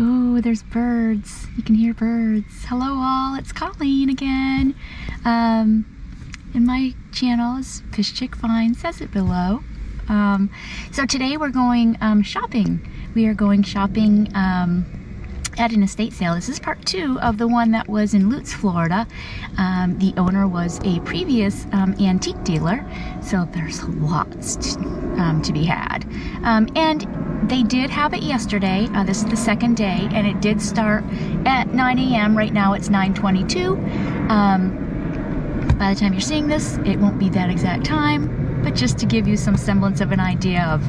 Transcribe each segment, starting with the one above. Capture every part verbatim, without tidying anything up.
Oh, there's birds. You can hear birds. Hello all, it's Colleen again. Um, and my channel is FishChickFinds, says it below. Um, so today we're going um, shopping. We are going shopping um, at an estate sale. This is part two of the one that was in Lutz, Florida. Um, the owner was a previous um, antique dealer, so there's lots to, um, to be had. Um, and they did have it yesterday. Uh, this is the second day, and it did start at nine A M Right now it's nine twenty-two. Um, by the time you're seeing this, it won't be that exact time, but just to give you some semblance of an idea of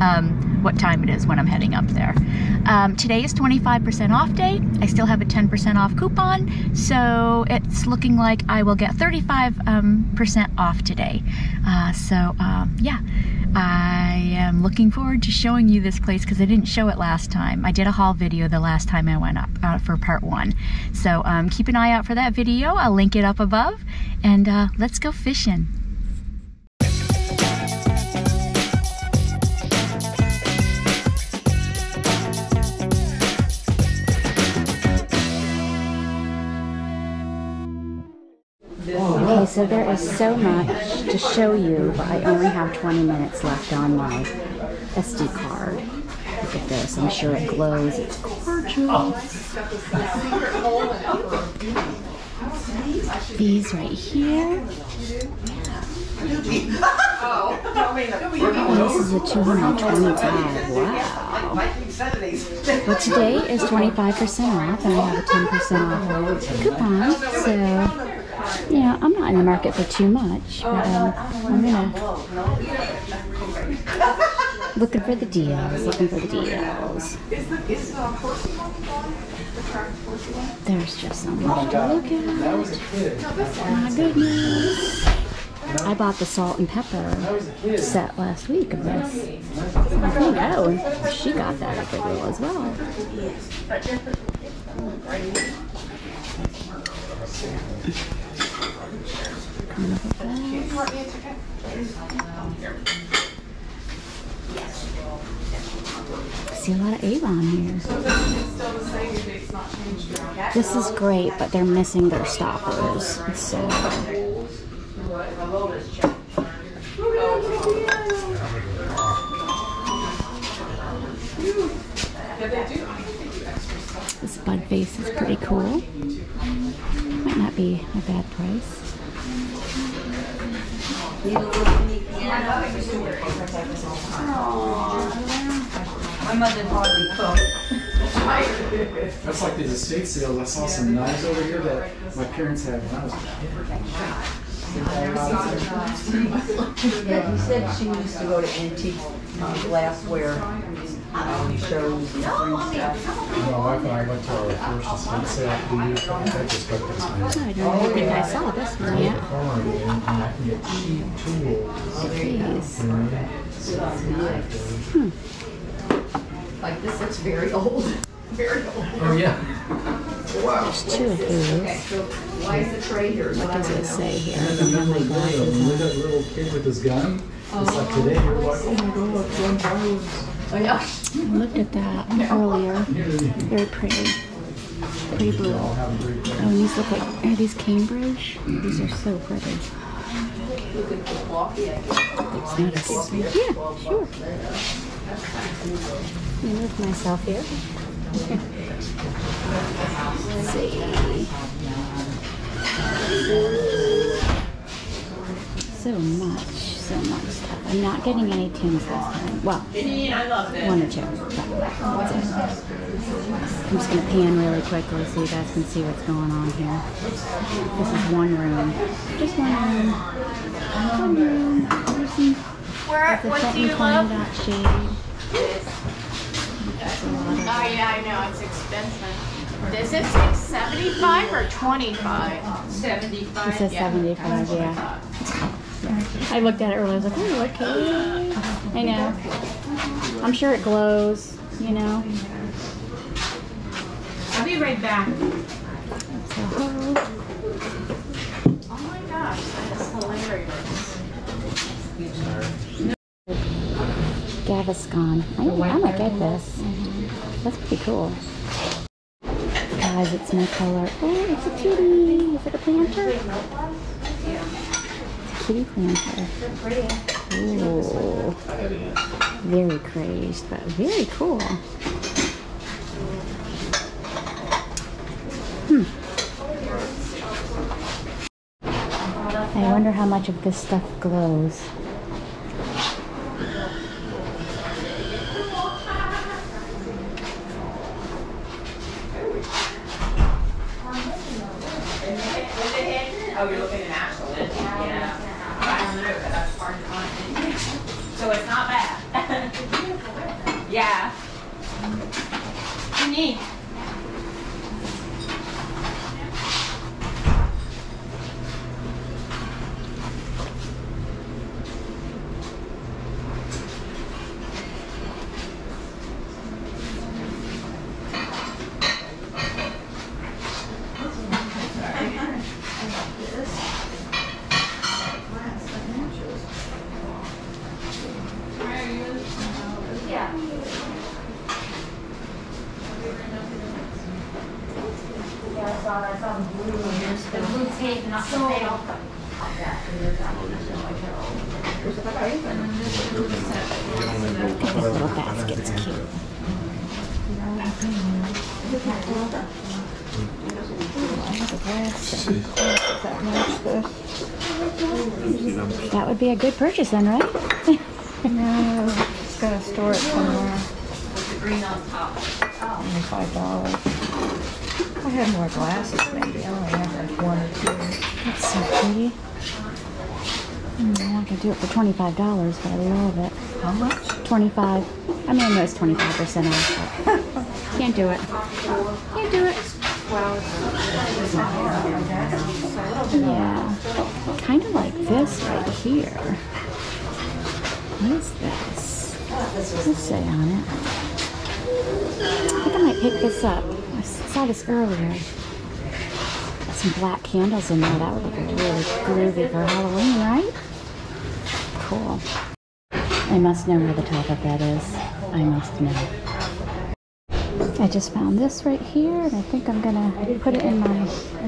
um, what time it is when I'm heading up there. Um, today is twenty-five percent off day. I still have a ten percent off coupon, so it's looking like I will get thirty-five percent um, off today. Uh, so um, yeah, I am looking forward to showing you this place because I didn't show it last time. I did a haul video the last time I went up uh, for part one. So um, keep an eye out for that video. I'll link it up above, and uh, let's go fishing. So there is so much to show you, but I only have twenty minutes left on my S D card. Look at this, I'm sure it glows. It's gorgeous. These right here. Oh, this is a two hundred twenty-five. Wow. Well, today is twenty-five percent off, and I have a ten percent off coupon, so... Yeah, I'm not in the market for too much, but um, I'm gonna looking for the deals, looking for the deals. There's just so much to look at. My goodness. I bought the salt and pepper set last week of this. I think, oh, she got that at the wheel as well. I see a lot of Avon here. This is great, but they're missing their stoppers. So. This bud vase is pretty cool. Might not be a bad price. My mother hardly cooked. That's like these estate sales. I saw some knives over here that my parents had when I was a kid. Yeah, you said she used to go to antique uh, glassware um, shows and stuff. My wife and I went to our first estate sale a few years ago. I just got this one. I don't think I saw this one yet. Cheap tools. Hmm. Like this looks very old. Very old. Oh yeah. Wow. There's two of these. Okay, so why is the tray here? What does it say here? I remember that little kid with his gun. It's like today you're like, oh my god, look, one bottles. Oh yeah. I looked at that earlier. Very pretty. Pretty blue. Oh, these look like, are these Cambridge? These are so pretty. It's not a sweet. Yeah, sure. I moved myself here. Let's see. So much, so much stuff. I'm not getting any tins this time. Well, one or two. That's it. I'm just going to pan really quickly so you guys can see what's going on here. This is one room. Just one room. One room. There's some... Where, what do you love? Shade. Oh yeah, I know. It's expensive. This is seventy-five or twenty-five? seventy-five. It says yeah. seventy-five, yeah. I looked at it earlier. I was like, oh, okay. I know. I'm sure it glows, you know. I'll be right back. Oh my gosh, that is hilarious. Gaviscon. I, I might get this. Mm-hmm. That's pretty cool. Guys, it's my color. Oh, it's a kitty. Is it a planter? It's a kitty planter. They're pretty. Ooh. Very crazed, but very cool. Hmm. I wonder how much of this stuff glows. Oh, you're looking at actual, yeah. That's hard to find. So it's not bad. Yeah. Unique. That would be a good purchase then, right? No, just gotta store it somewhere. With the green on top. twenty-five dollars. I have more glasses maybe. I only have like one or two. That's so pretty. Mm, I could do it for twenty-five dollars, but I love it. How much? twenty-five. I mean, I know it's twenty-five percent off. Can't do it. Can't do it. Yeah, kind of like this right here. What is this? Let's say on it. I think I might pick this up. I saw this earlier. Got some black candles in there. That would look really groovy for Halloween, right? Cool. I must know where the top of that is. I must know. I just found this right here, and I think I'm gonna put it in my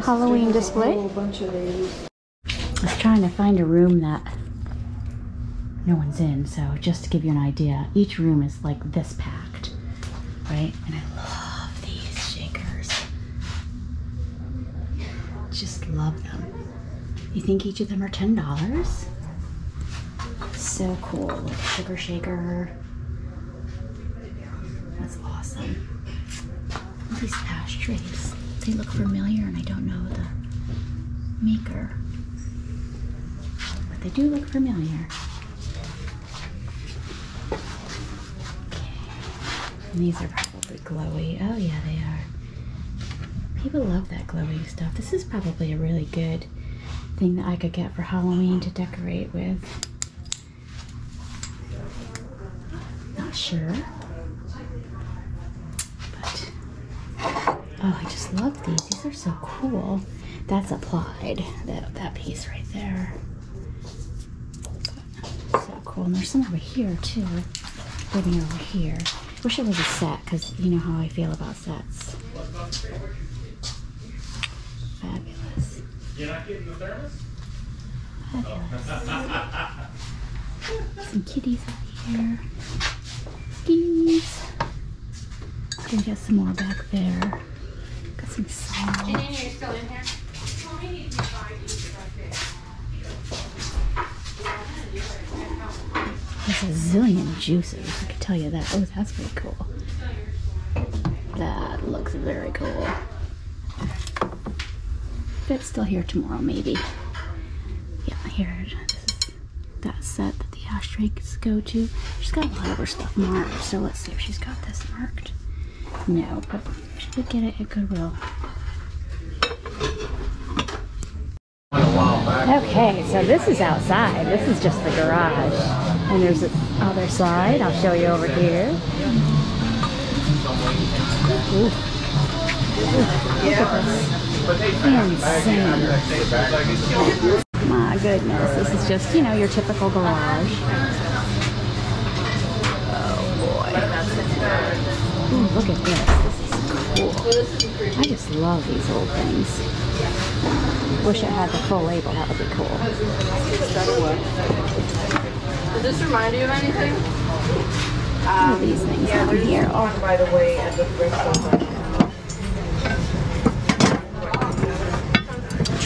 Halloween display. I was trying to find a room that no one's in, so just to give you an idea, each room is like this packed, right? And I love these shakers. Just love them. You think each of them are ten dollars? So cool, like sugar shaker. That's awesome. These ashtrays, they look familiar and I don't know the maker, but they do look familiar. Okay, and these are probably glowy. Oh yeah, they are. People love that glowy stuff. This is probably a really good thing that I could get for Halloween to decorate with. Not sure. Oh, I just love these. These are so cool. That's applied, that, that piece right there. So cool. And there's some over here, too. Living over here. Wish it was a set, because you know how I feel about sets. Fabulous. You're not getting the thermos? Fabulous. Some kitties over here. Kitties. Gonna get some more back there. Got some salt. Janine, are you still in here? There's a zillion juices, I can tell you that. Oh, that's pretty cool. That looks very cool. But it's still here tomorrow, maybe. Yeah, here it is. That set that the ashtrays go to. She's got a lot of her stuff marked, so let's see if she's got this marked. No, but she did get it at Goodwill. Okay, so this is outside. This is just the garage. And there's the other side. I'll show you over here. Ooh. Ooh. Insane. My goodness, this is just, you know, your typical garage. Ooh, look at this. This is cool. I just love these old things. Wish I had the full label. That would be cool. Does this remind you of anything? Some of these things yeah, down here. One, by the way, at the thrift store.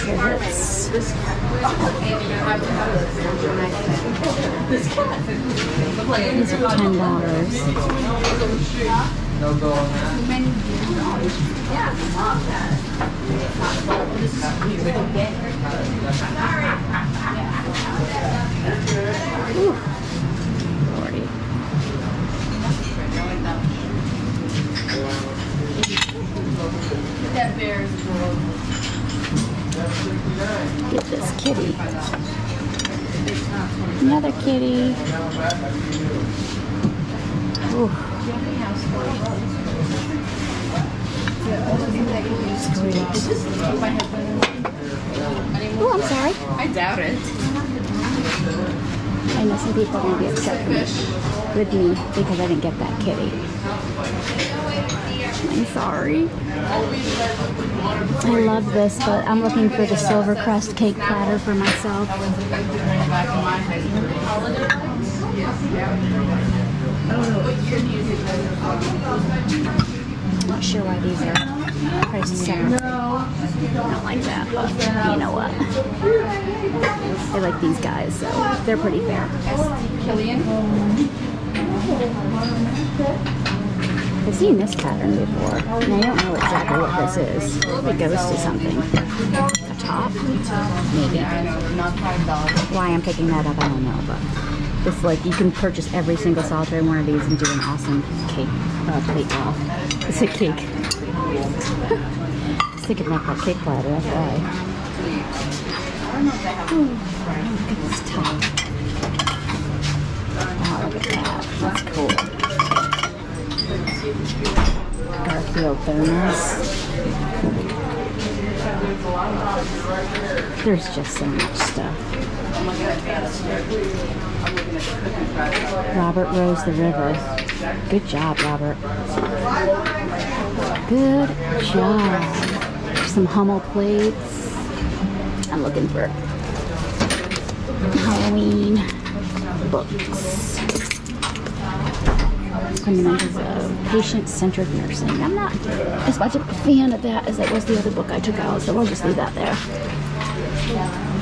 Trivets. This cat. These are ten dollars. Ooh, Lordy. That bear is adorable. Get this kitty. Another kitty. Ooh. Sweet. Oh, I'm sorry. I doubt it. I know some people are going to be upset with me because I didn't get that kitty. I'm sorry. I love this, but I'm looking for the silver crust cake platter for myself. I'm not sure why these are priced separately. I don't like that, but you know what? I like these guys, so they're pretty fair. Killian? I've seen this pattern before, and I don't know exactly what this is. It goes to something. A top? Maybe. Why I'm picking that up, I don't know, but it's like you can purchase every single solitary one of these and do an awesome cake, uh, plate wall. It's a cake. I was thinking about that cake platter, that's why. Oh, look at this top. Wow, look at that. That's cool. Garfield thermos. There's just so much stuff. Robert Rose the River. Good job, Robert. Good job. Some Hummel plates. I'm looking for Halloween books. Fundamentals of patient-centered nursing. I'm not as much a fan of that as it was the other book I took out, so we'll just leave that there.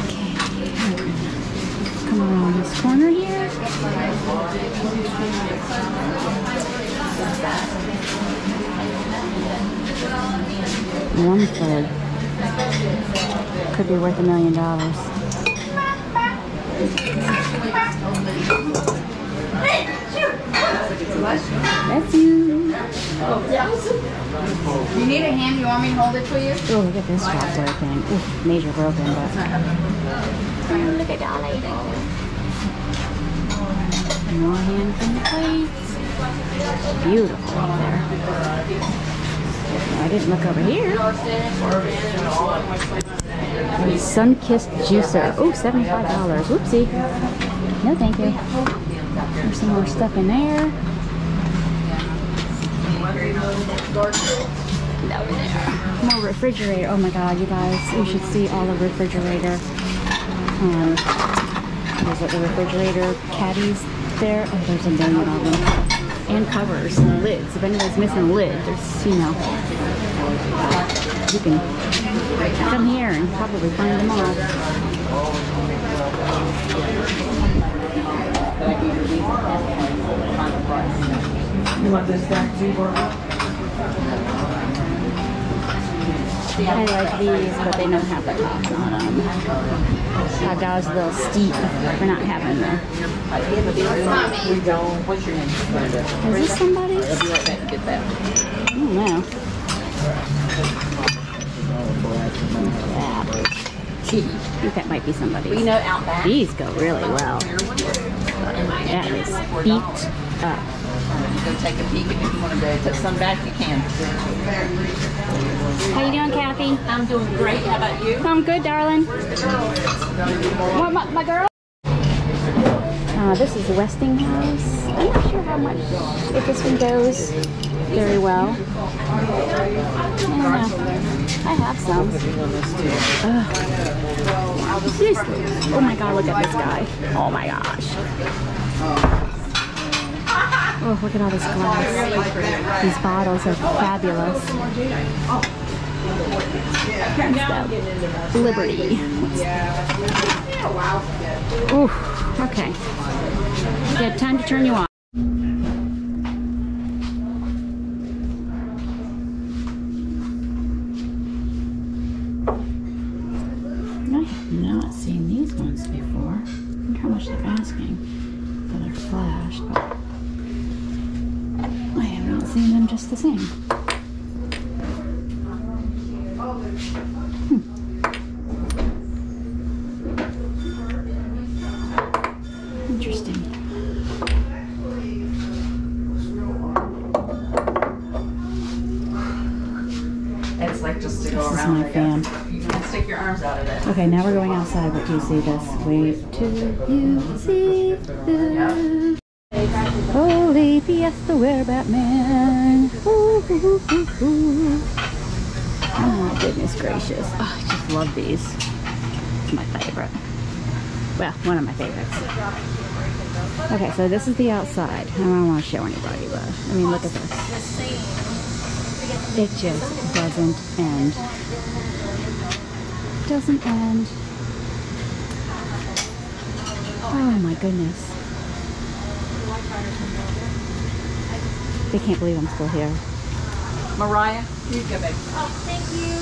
Okay, come around this corner here. One third could be worth a million dollars. That's you. You need a hand? You want me to hold it for you? Oh, look at this trapdoor thing. Ooh, major broken, but. Oh, look at Dolly. More hand from the plates. Beautiful up there. I didn't look over here. Sun-kissed juicer. Oh, seventy-five dollars. Whoopsie. No, thank you. There's some more stuff in there. More refrigerator. Oh my god, you guys. You should see all the refrigerator. Um, there's like the refrigerator caddies there. Oh, there's a million of them. And covers and lids. If anybody's missing a lid, there's, you know, you can come here and probably find them all. You want this back too, Barbara? I like these, but they don't have the tops on them. Hot dogs a little steep. We're not having them. We don't. What's your name? Is this somebody? I'll be right back to get that. I don't know. Gee, I think that might be somebody. We know out back. These go really well. That is beat up. Go take a peek, and if you want to go put some back, you can. How you doing, Kathy? I'm doing great. How about you? I'm good, darling. Where's the girl? My, my, my girl? Uh, this is Westinghouse. I'm not sure how much if this one goes very well. I don't know. I have some. Ugh. Seriously. Oh my god, look at this guy. Oh my gosh. Oh, look at all this glass. These bottles are fabulous. That's the Liberty. Ooh, okay. Yeah, time to turn you on. I have not seen these ones before. I wonder how much they're asking for their flash, but I have not seen them just the same. Hmm. Interesting. It's like just to go this around. This is my fan. You can stick your arms out of it. Okay, now we're going outside, but do you see this? Wait till you see this. Holy Fiesta, we're Batman. Ooh, ooh, ooh, ooh. Oh my goodness gracious. Oh, I just love these. It's my favorite. Well, one of my favorites. Okay, so this is the outside. I don't want to show anybody, but I mean, look at this. It just doesn't end. Doesn't end. Oh my goodness. They can't believe I'm still here. Mariah, you go back. Oh, thank you.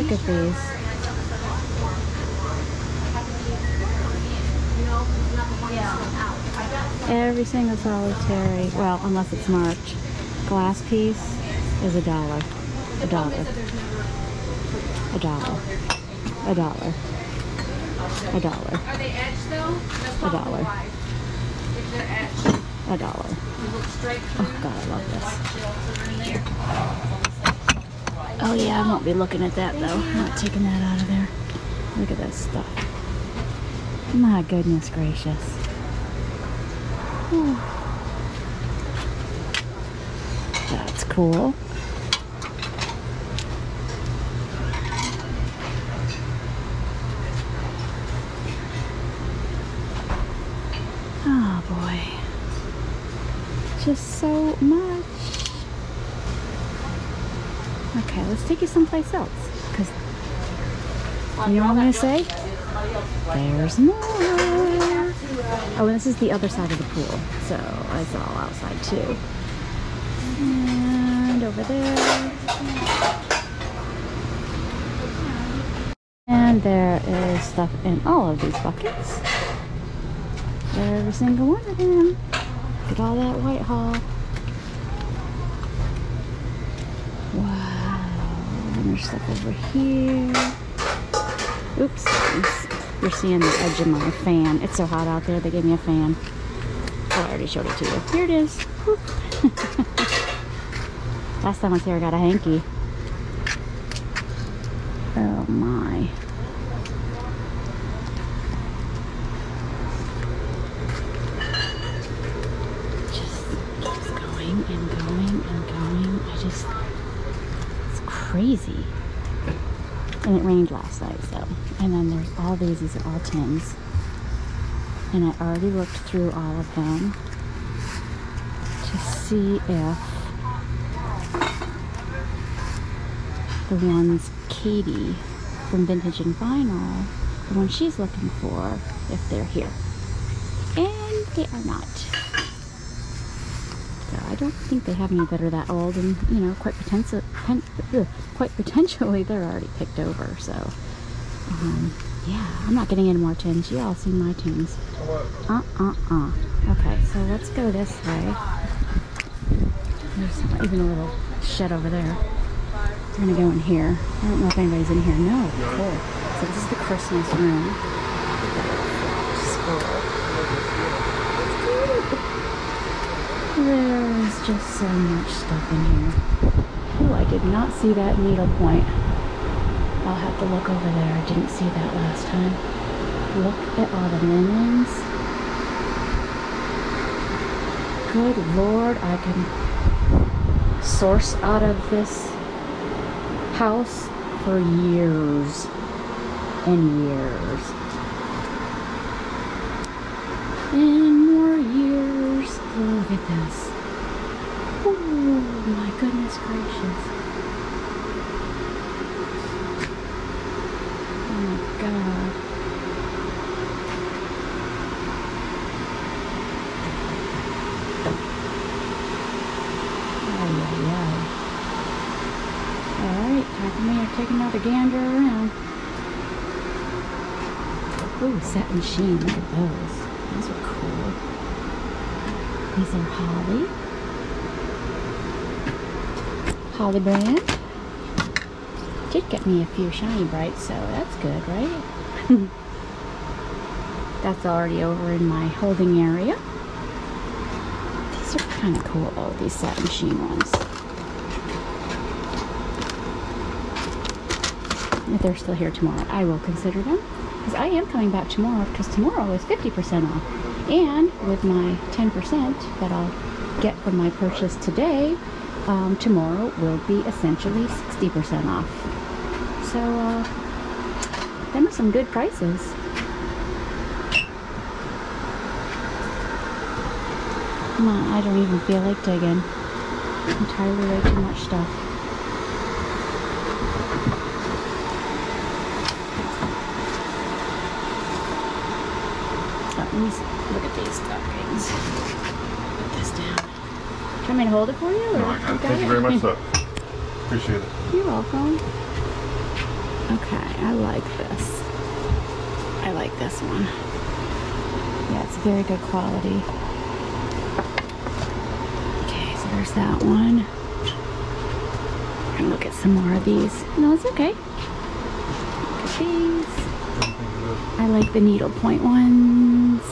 Look at these. Every single solitary, well, unless it's marked, glass piece is a dollar. A dollar. A dollar. A dollar. A dollar. Are they edged though? A dollar. If they're edged. A dollar. You look straight through. Oh god, I love this. Oh yeah, I won't be looking at that though. I'm not taking that out of there. Look at this stuff. My goodness gracious. Whew. That's cool. Just so much. Okay, let's take you someplace else. Because you know what I'm going to say? There's more. Oh, and this is the other side of the pool. So it's all outside too. And over there. And there is stuff in all of these buckets. Every single one of them. Look at all that Whitehall. Wow. And there's stuff over here. Oops. You're seeing the edge of my fan. It's so hot out there, they gave me a fan. Oh, I already showed it to you. Here it is. Last time I was here, I got a hanky. Oh my. Crazy. And it rained last night, so. And then there's all these, these are all tins. And I already looked through all of them to see if the ones Katie from Vintage and Vinyl, the one she's looking for, if they're here. And they are not. I don't think they have any that are that old, and you know, quite potential, pen, ugh, quite potentially they're already picked over. So, um, yeah, I'm not getting any more tins. You all see my tins. Uh, uh, uh. Okay, so let's go this way. There's even a little shed over there. We're gonna go in here. I don't know if anybody's in here. No. Cool. So this is the Christmas room. School. There's just so much stuff in here. Oh, I did not see that needle point. I'll have to look over there. I didn't see that last time. Look at all the linens. Good Lord, I can source out of this house for years and years. And more years. Look at this. Oh my goodness gracious. Oh my God. Oh yeah, yeah. Alright, time for me to take another gander around. Ooh, satin sheen, look at those. Those are cool. These are Holly. Holly brand. Did get me a few shiny brights, so that's good, right? That's already over in my holding area. These are kind of cool, all these satin sheen ones. If they're still here tomorrow, I will consider them. Because I am coming back tomorrow, because tomorrow is fifty percent off. And with my ten percent that I'll get from my purchase today, Um, tomorrow will be essentially sixty percent off. So, uh, them are some good prices. Come on, I don't even feel like digging. I'm tired of way too much stuff. Oh, let me see. Look at these stockings. Put this down. Do you want me to hold it for you? Or no, I got you it. Got Thank it? you very much, though. Appreciate it. You're welcome. Okay, I like this. I like this one. Yeah, it's very good quality. Okay, so there's that one. We're gonna look at some more of these. No, it's okay. Look at these. I like the needle point ones.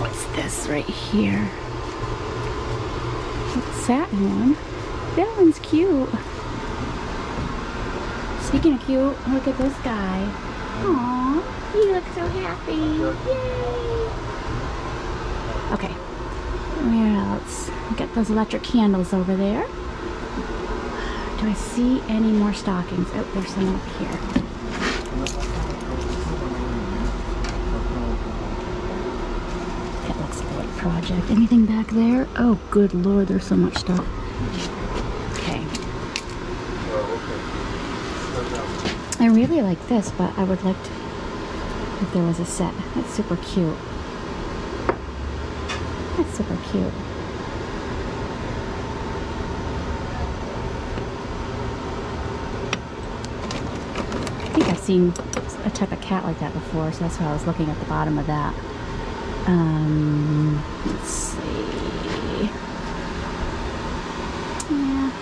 What's this right here? Satin one. That one's cute. Speaking of cute, look at this guy. Aww, he looks so happy. Yay! Okay. Where else? Look at those electric candles over there. Do I see any more stockings? Oh, there's some over here. Project. Anything back there? Oh, good Lord, there's so much stuff. Okay. I really like this, but I would like to, if there was a set. That's super cute. That's super cute. I think I've seen a type of cat like that before, so that's why I was looking at the bottom of that. Um, let's see. Yeah. Yeah.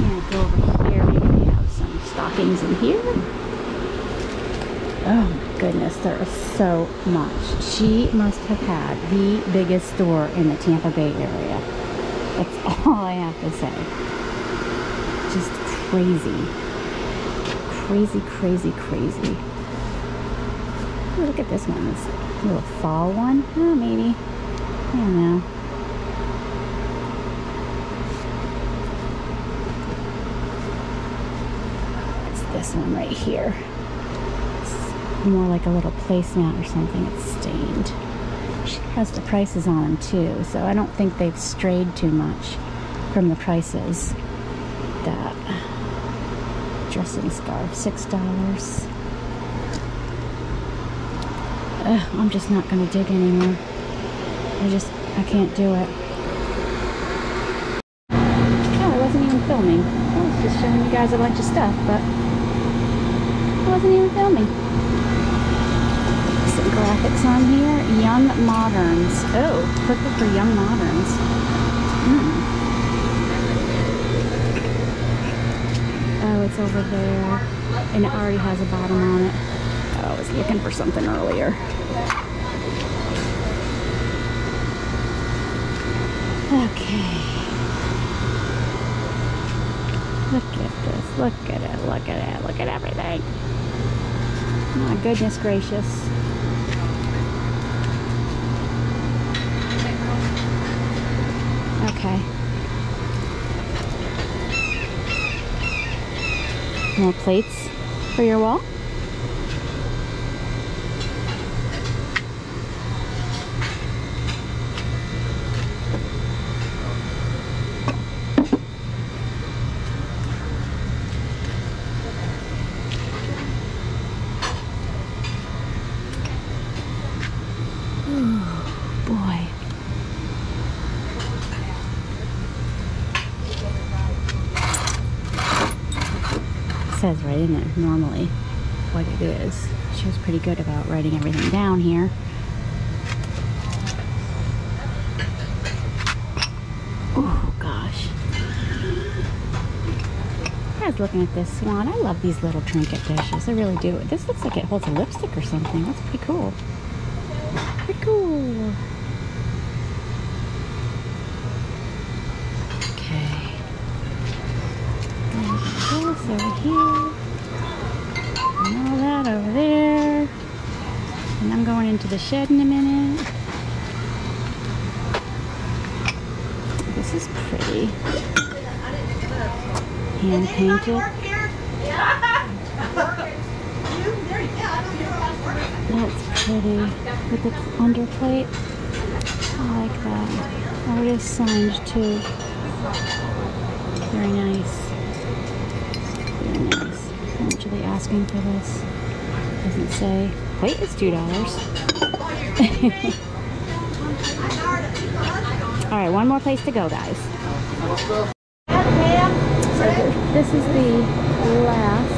Yeah, go over here. Maybe we have some stockings in here. Oh my goodness, there is so much. She must have had the biggest store in the Tampa Bay area. That's all I have to say. Just crazy. Crazy, crazy, crazy. Oh, look at this one. It's a little fall one. Oh, maybe. I don't know. It's this one right here. It's more like a little placemat or something. It's stained. She has the prices on them too, so I don't think they've strayed too much from the prices. That dressing scarf, six dollars. Ugh, I'm just not going to dig anymore. I just, I can't do it. Oh, I wasn't even filming. I was just showing you guys a bunch of stuff, but I wasn't even filming. Some graphics on here. Young Moderns. Oh, perfect for Young Moderns. Mm. Oh, it's over there. And it already has a bottom on it. I was looking for something earlier. Okay. Look at this. Look at it. Look at it. Look at everything. My goodness gracious. Okay. More plates for your wall. Says right in there normally what it is. She was pretty good about writing everything down here. Oh gosh. I was looking at this swan. I love these little trinket dishes. I really do. This looks like it holds a lipstick or something. That's pretty cool. Pretty cool. Over here, and all that over there, and I'm going into the shed in a minute. This is pretty. Hand painted. That's pretty. With the underplate. I like that. Oh, it is signed too. Very nice. Nice. How much are they asking for this? Doesn't say. Wait, it's two dollars. Alright, one more place to go, guys. So this is the last.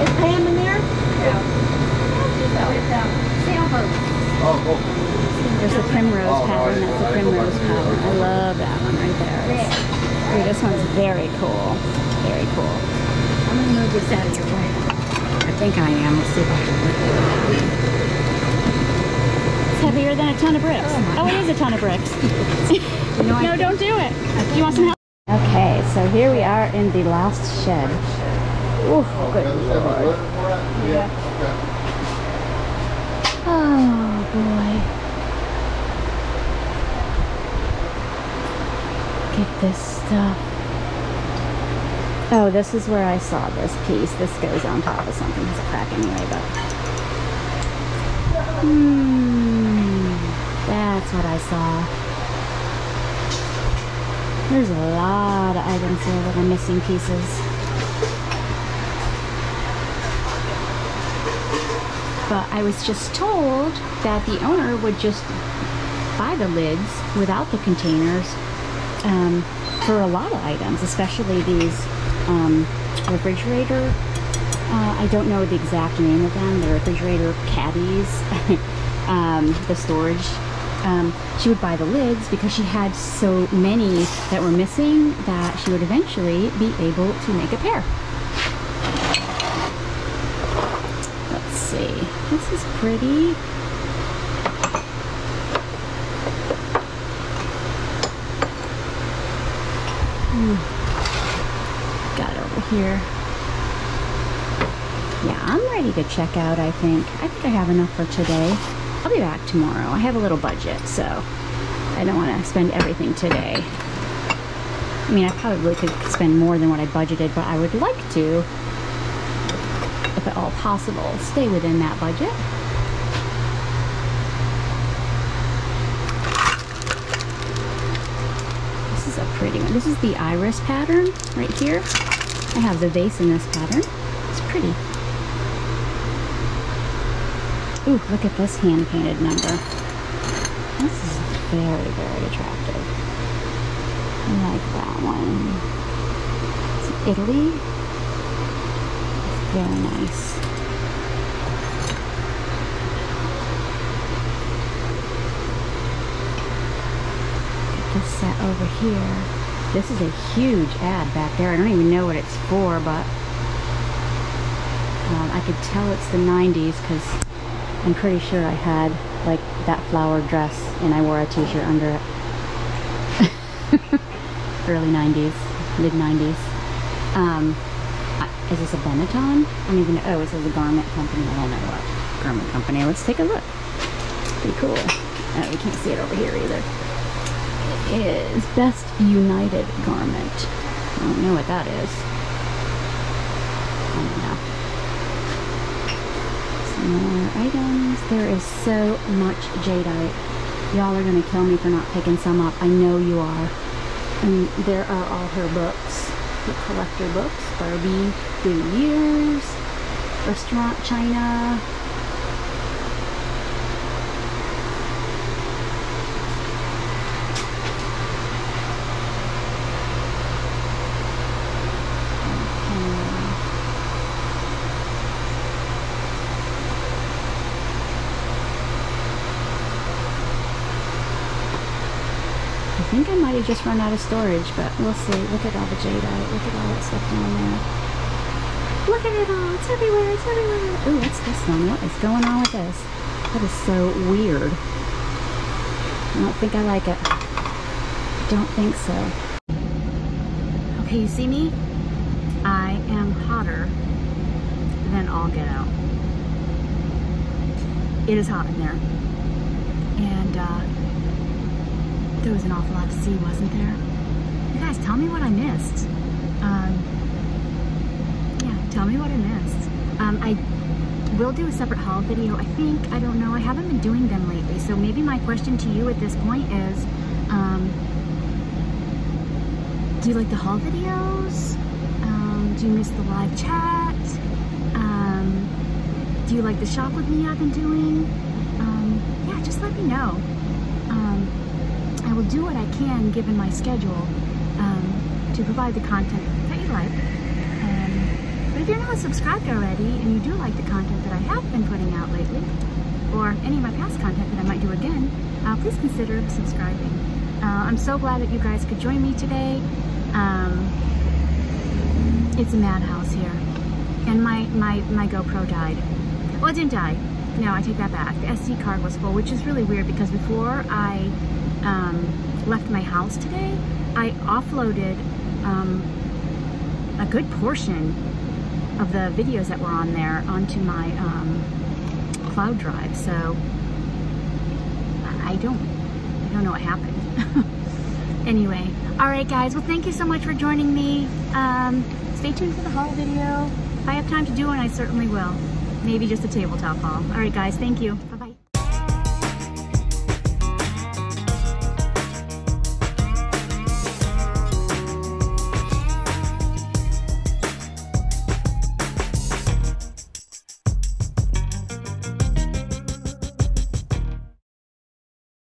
Is Pam in there? Yeah. There's a primrose pattern. That's a primrose pattern. I love that one right there. Ooh, this one's very cool. Very cool. I'm going to move this out of your way. I think I am. Let's see if I can lift it. It's heavier than a ton of bricks. Oh, oh it is a ton of bricks. You know, no, don't do it. Do you want some help? Okay, so here we are in the last shed. Oof, good lord. Yeah. Oh, boy. Get this stuff. Oh, this is where I saw this piece. This goes on top of something. It's a crack anyway, but... Mm, that's what I saw. There's a lot of items here that are missing pieces. But I was just told that the owner would just buy the lids without the containers um, for a lot of items, especially these... Um, refrigerator, uh, I don't know the exact name of them, the refrigerator caddies, um, the storage, um, she would buy the lids because she had so many that were missing that she would eventually be able to make a pair. Let's see, this is pretty. Mm. Here. Yeah, I'm ready to check out, I think. I think I have enough for today. I'll be back tomorrow. I have a little budget, so I don't want to spend everything today. I mean, I probably could spend more than what I budgeted, but I would like to, if at all possible, stay within that budget. This is a pretty one. This is the iris pattern right here. I have the vase in this pattern. It's pretty. Ooh, look at this hand-painted number. This is very, very attractive. I like that one. It's Italy. It's very nice. Get this set over here. This is a huge ad back there. I don't even know what it's for, but um, I could tell it's the nineties because I'm pretty sure I had like that flower dress and I wore a t-shirt under it. early nineties, mid nineties. Um, is this a Benetton? I don't even know. Oh, it says a garment company. I don't know what garment company. Let's take a look. Pretty cool. Oh, we can't see it over here either. It is Best United Garment. I don't know what that is. I don't know. Some more items. There is so much jadeite. Y'all are going to kill me for not picking some up. I know you are. I mean, there are all her books. The collector books. Barbie, Through Years, Restaurant China. I think I might have just run out of storage, but we'll see. Look at all the jadeite. Look at all that stuff down there. Look at it all. It's everywhere. It's everywhere. Ooh, what's this one? What is going on with this? That is so weird. I don't think I like it. I don't think so. Okay, you see me? I am hotter than all get out. It is hot in there. And, uh... there was an awful lot to see, wasn't there? You guys, tell me what I missed. Um, yeah, tell me what I missed. Um, I will do a separate haul video, I think. I don't know. I haven't been doing them lately, so maybe my question to you at this point is, um, do you like the haul videos? Um, do you miss the live chat? Um, do you like the shop with me I've been doing? Um, yeah, just let me know. Um, I will do what I can, given my schedule, um, to provide the content that you like. Um, but if you're not subscribed already, and you do like the content that I have been putting out lately, or any of my past content that I might do again, uh, please consider subscribing. Uh, I'm so glad that you guys could join me today. Um, it's a madhouse here. And my, my, my GoPro died. Well, it didn't die. No, I take that back. The S D card was full, which is really weird, because before I... Um, left my house today, I offloaded um, a good portion of the videos that were on there onto my um, cloud drive. So I don't, I don't know what happened. Anyway, all right, guys. Well, thank you so much for joining me. Um, stay tuned for the haul video. If I have time to do one, I certainly will. Maybe just a tabletop haul. All right, guys. Thank you.